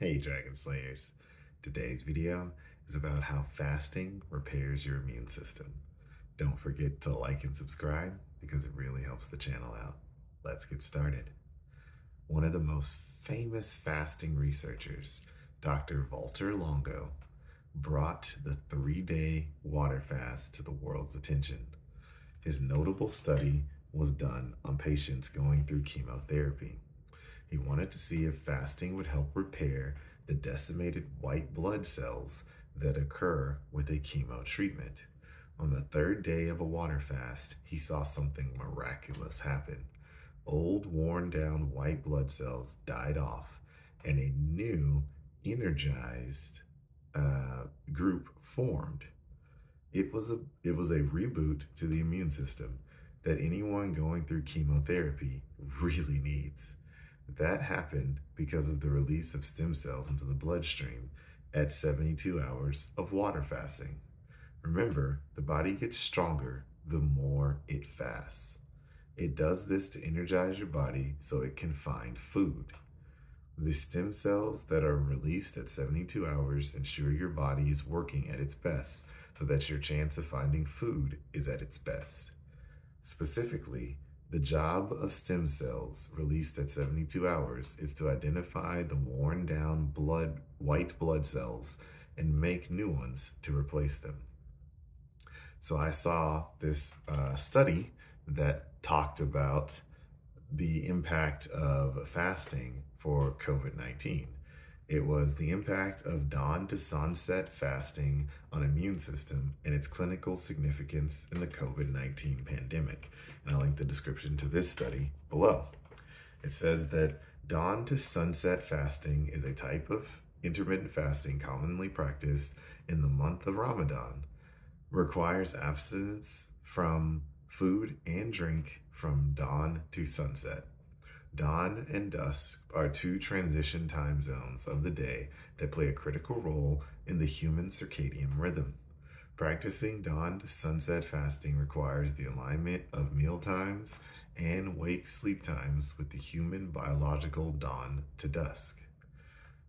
Hey Dragon Slayers, today's video is about how fasting repairs your immune system. Don't forget to like and subscribe because it really helps the channel out. Let's get started. One of the most famous fasting researchers, Dr. Valter Longo, brought the three-day water fast to the world's attention. His notable study was done on patients going through chemotherapy. He wanted to see if fasting would help repair the decimated white blood cells that occur with a chemo treatment. On the third day of a water fast, he saw something miraculous happen. Old, worn-down white blood cells died off, and a new, energized group formed. It was a reboot to the immune system that anyone going through chemotherapy really needs. That happened because of the release of stem cells into the bloodstream at 72 hours of water fasting. Remember, the body gets stronger the more it fasts. It does this to energize your body so it can find food. The stem cells that are released at 72 hours ensure your body is working at its best so that your chance of finding food is at its best. Specifically, the job of stem cells released at 72 hours is to identify the worn down white blood cells and make new ones to replace them. So I saw this study that talked about the impact of fasting for COVID-19. It was the impact of dawn to sunset fasting on immune system and its clinical significance in the COVID-19 pandemic. And I'll link the description to this study below. It says that dawn to sunset fasting is a type of intermittent fasting commonly practiced in the month of Ramadan. Requires abstinence from food and drink from dawn to sunset. Dawn and dusk are two transition time zones of the day that play a critical role in the human circadian rhythm. Practicing dawn to sunset fasting requires the alignment of meal times and wake sleep times with the human biological dawn to dusk.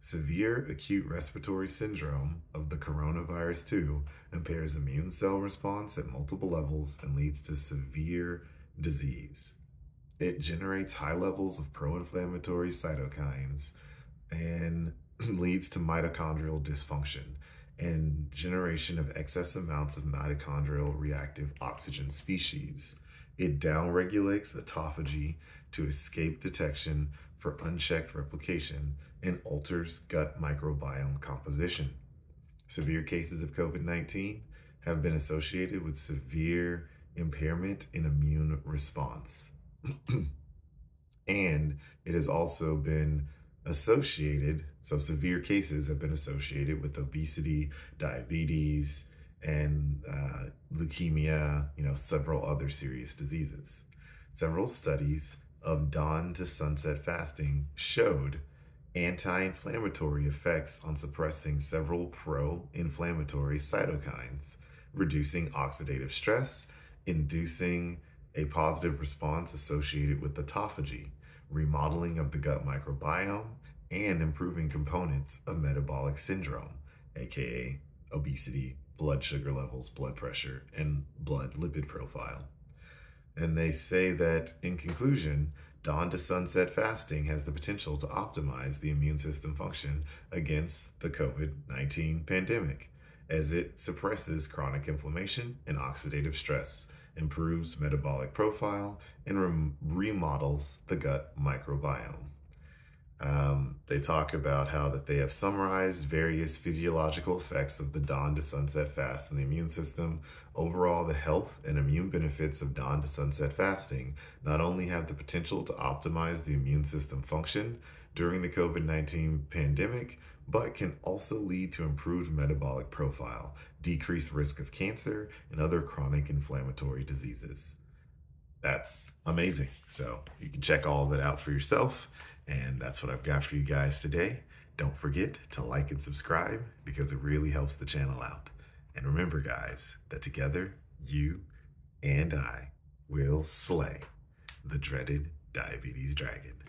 Severe acute respiratory syndrome of the coronavirus 2 impairs immune cell response at multiple levels and leads to severe disease. It generates high levels of pro-inflammatory cytokines and leads to mitochondrial dysfunction and generation of excess amounts of mitochondrial reactive oxygen species. It downregulates autophagy to escape detection for unchecked replication and alters gut microbiome composition. Severe cases of COVID-19 have been associated with severe impairment in immune response. And it has also been associated, so severe cases have been associated with obesity, diabetes, and leukemia, several other serious diseases. Several studies of dawn to sunset fasting showed anti-inflammatory effects on suppressing several pro-inflammatory cytokines, reducing oxidative stress, inducing a positive response associated with autophagy, remodeling of the gut microbiome, and improving components of metabolic syndrome, aka obesity, blood sugar levels, blood pressure, and blood lipid profile. And they say that, in conclusion, dawn to sunset fasting has the potential to optimize the immune system function against the COVID-19 pandemic, as it suppresses chronic inflammation and oxidative stress, improves metabolic profile, and remodels the gut microbiome. They talk about how that they have summarized various physiological effects of the dawn to sunset fast in the immune system. Overall, the health and immune benefits of dawn to sunset fasting not only have the potential to optimize the immune system function during the COVID-19 pandemic, but can also lead to improved metabolic profile, decreased risk of cancer, and other chronic inflammatory diseases. That's amazing. So you can check all of it out for yourself. And that's what I've got for you guys today. Don't forget to like and subscribe because it really helps the channel out. And remember, guys, that together, you and I will slay the dreaded diabetes dragon.